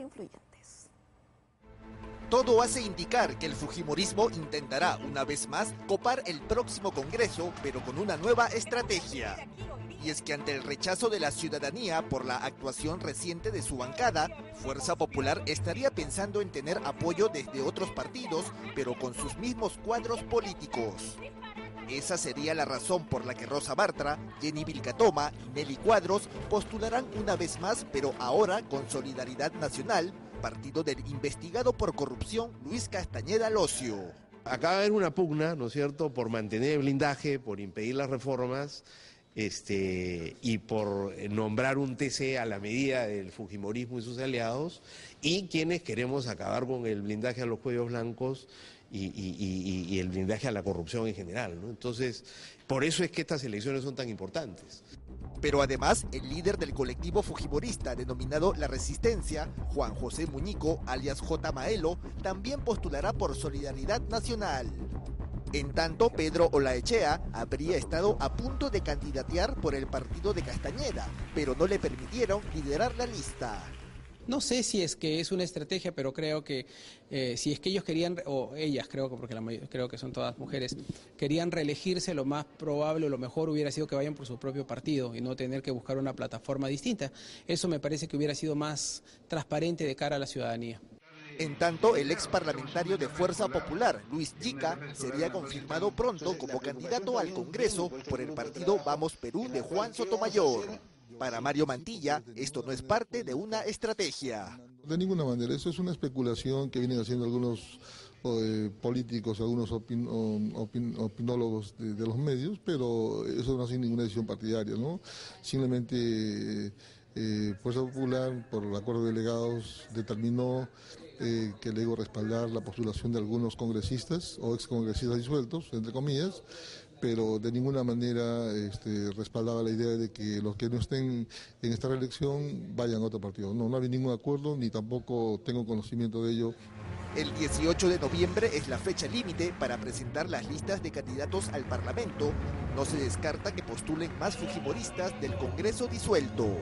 influyentes. Todo hace indicar que el fujimorismo intentará una vez más copar el próximo Congreso, pero con una nueva estrategia. Y es que ante el rechazo de la ciudadanía por la actuación reciente de su bancada, Fuerza Popular estaría pensando en tener apoyo desde otros partidos, pero con sus mismos cuadros políticos. Esa sería la razón por la que Rosa Bartra, Jenny Vilcatoma y Nelly Cuadros postularán una vez más, pero ahora con Solidaridad Nacional, partido del investigado por corrupción Luis Castañeda Lossio. Acá va a haber una pugna, ¿no es cierto?, por mantener el blindaje, por impedir las reformas y por nombrar un TC a la medida del fujimorismo y sus aliados, y quienes queremos acabar con el blindaje a los cuellos blancos y el blindaje a la corrupción en general, ¿no? Entonces, por eso es que estas elecciones son tan importantes. Pero además, el líder del colectivo fujimorista denominado La Resistencia, Juan José Muñico, alias J. Maelo, también postulará por Solidaridad Nacional. En tanto, Pedro Olaechea habría estado a punto de candidatear por el partido de Castañeda, pero no le permitieron liderar la lista. No sé si es que es una estrategia, pero creo que si es que ellos querían, o ellas, creo que porque la mayoría, creo que son todas mujeres, querían reelegirse, lo más probable o lo mejor hubiera sido que vayan por su propio partido y no tener que buscar una plataforma distinta. Eso me parece que hubiera sido más transparente de cara a la ciudadanía. En tanto, el ex parlamentario de Fuerza Popular, Luis Yika, sería confirmado pronto como candidato al Congreso por el partido Vamos Perú de Juan Sotomayor. Para Mario Mantilla, esto no es parte de una estrategia. De ninguna manera, eso es una especulación que vienen haciendo algunos políticos, algunos opinólogos de los medios, pero eso no ha sido ninguna decisión partidaria, ¿no? Simplemente Fuerza Popular, por el acuerdo de delegados, determinó que le digo respaldar la postulación de algunos congresistas o excongresistas disueltos, entre comillas, pero de ninguna manera respaldaba la idea de que los que no estén en esta reelección vayan a otro partido. No, no había ningún acuerdo, ni tampoco tengo conocimiento de ello. El 18 de noviembre es la fecha límite para presentar las listas de candidatos al Parlamento. No se descarta que postulen más fujimoristas del Congreso disuelto.